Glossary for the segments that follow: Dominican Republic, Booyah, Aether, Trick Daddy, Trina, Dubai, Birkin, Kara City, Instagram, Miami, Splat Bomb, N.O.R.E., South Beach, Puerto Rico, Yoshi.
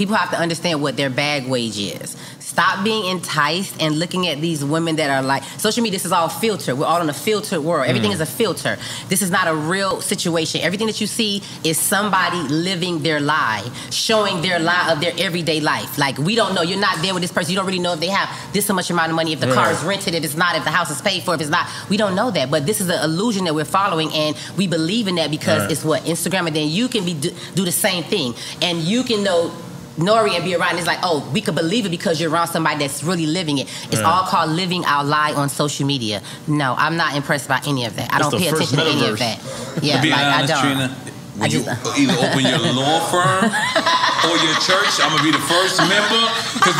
People have to understand what their bag wage is. Stop being enticed and looking at these women that are like, social media, this is all filtered. We're all in a filtered world. Everything is a filter. This is not a real situation. Everything that you see is somebody living their lie, showing their lie of their everyday life. Like, we don't know. You're not there with this person. You don't really know if they have this so much amount of money, if the car is rented, if it's not, if the house is paid for, if it's not. We don't know that. But this is an illusion that we're following, and we believe in that because it's what? Instagram. And then you can be do the same thing. And you can know Nori and be around, it's like, oh, we could believe it because you're around somebody that's really living it. It's all called living our lie on social media. No, I'm not impressed by any of that. I don't pay attention to any of that. Yeah, like, honest, I don't. Trina, would you either open your law firm or your church? I'm gonna be the first member, because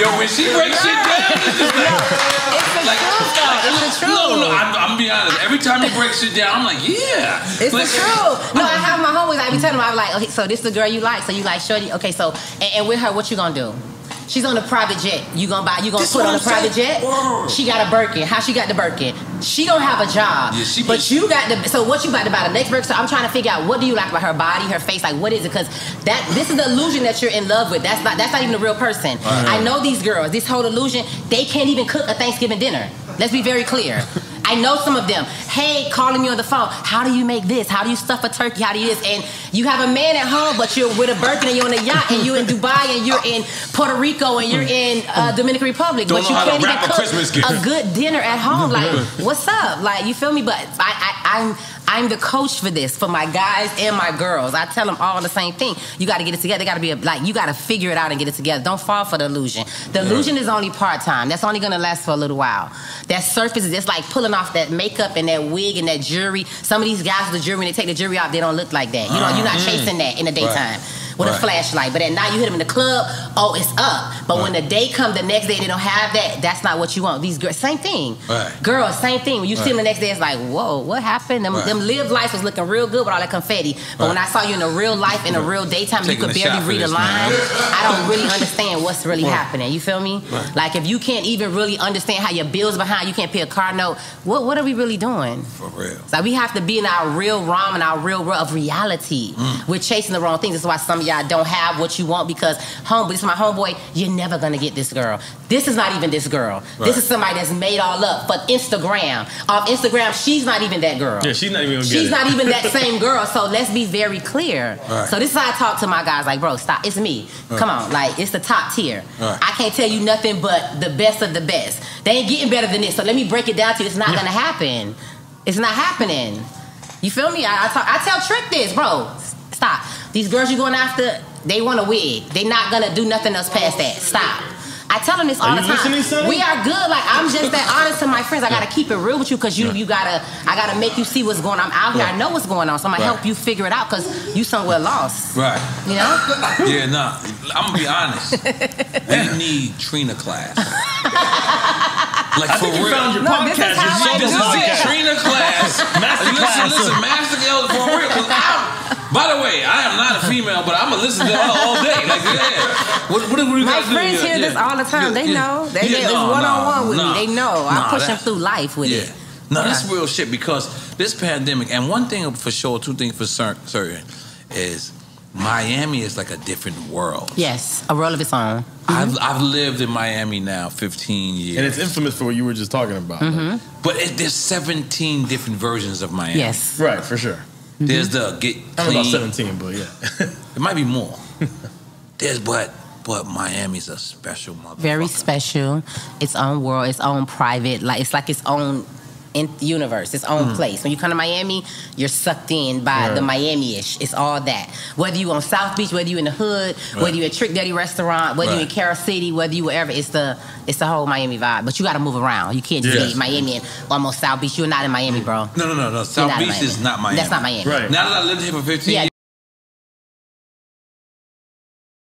yo, when she breaks shit down, it's just like, it's the truth. No, I'm being honest. Every time you break shit down, I'm like, yeah, it's the truth. No, I have my homies. I be telling them, I'm like, okay, so this is the girl you like, so you like shorty, okay, so and with her, what you gonna do? She's on a private jet. You gonna put on a private jet? Whoa. She got a Birkin. How she got the Birkin? She don't have a job. Yeah, but you got the. So what you about to buy the next Birkin? So I'm trying to figure out, what do you like about her body, her face? Like, what is it? Because this is the illusion that you're in love with. That's not even a real person. I know these girls. This whole illusion. They can't even cook a Thanksgiving dinner. Let's be very clear. I know some of them. Hey, calling me on the phone. How do you make this? How do you stuff a turkey? How do you this? And you have a man at home, but you're with a Birkin and you're on a yacht and you're in Dubai and you're in Puerto Rico and you're in Dominican Republic. But you can't even cook a good dinner at home. Like, what's up? Like, you feel me? But I'm the coach for this, for my guys and my girls. I tell them all the same thing. You got to get it together. They got to be you got to figure it out and get it together. Don't fall for the illusion. The illusion is only part-time. That's only going to last for a little while. That surface is just like pulling off that makeup and that wig and that jewelry. Some of these guys with the jewelry, when they take the jewelry off, they don't look like that. You know, you're not chasing that in the daytime. With a flashlight. But at night you hit them in the club, oh, it's up. But when the day comes, the next day, they don't have that. That's not what you want. These girls, same thing. Girls, same thing. When you see them the next day, it's like, whoa, what happened? Them live life was looking real good with all that confetti. But when I saw you in a real life, in a real daytime, you could barely read a line. I don't really understand what's really happening. You feel me? Like, if you can't even really understand how your bill's behind, you can't pay a car note, what are we really doing? For real. Like, we have to be in our real realm and our real world of reality. We're chasing the wrong things. That's why some y'all don't have what you want, because this is my homeboy, you're never gonna get this girl. This is not even this girl. This is somebody that's made all up. But Instagram, off Instagram, she's not even that girl. Yeah, she's not even gonna get it. She's not even that same girl. So let's be very clear. So this is how I talk to my guys, like, bro, stop. It's me. Come on, like, it's the top tier. I can't tell you nothing but the best of the best. They ain't getting better than this. So let me break it down to you. It's not gonna happen. It's not happening. You feel me? I tell Trick this, bro. Stop. These girls you're going after, they want a wig. They not going to do nothing else past that. Stop. I tell them this all the time. We are good. Like, I'm just that honest to my friends. I got to keep it real with you, because I got to make you see what's going on. I'm out here. I know what's going on. So I'm going to help you figure it out, because you somewhere lost. You know? Yeah, nah. I'm going to be honest. We need Trina class. Like, I for think real. You found your podcast. This is Trina class. Listen, Master Class for real. By the way, I am not a female, but I'm going to listen to her all day. Like, what are we going to do? My friends hear this all the time. They know. They know. It's one-on-one with me. They know. I push them through life with it. No, that's real shit, because this pandemic, and one thing for sure, two things for certain, is Miami is like a different world. Yes, a world of its own. I've lived in Miami now 15 years. And it's infamous for what you were just talking about. But there's 17 different versions of Miami. Yes. Right, for sure. There's the get clean. I don't know about 17, but yeah. It might be more. There's but Miami's a special motherfucker. Very special. Its own world, its own private. Like, it's like its own universe, its own place. When you come to Miami, you're sucked in by the Miami-ish. It's all that. Whether you on South Beach, whether you in the hood, whether you at Trick Daddy restaurant, whether you in Kara City, whether you wherever, it's the whole Miami vibe. But you got to move around. You can't just leave Miami and almost South Beach. You're not in Miami, bro. No. South Beach is not Miami. That's not Miami. Right. Now that I lived here for 15 years.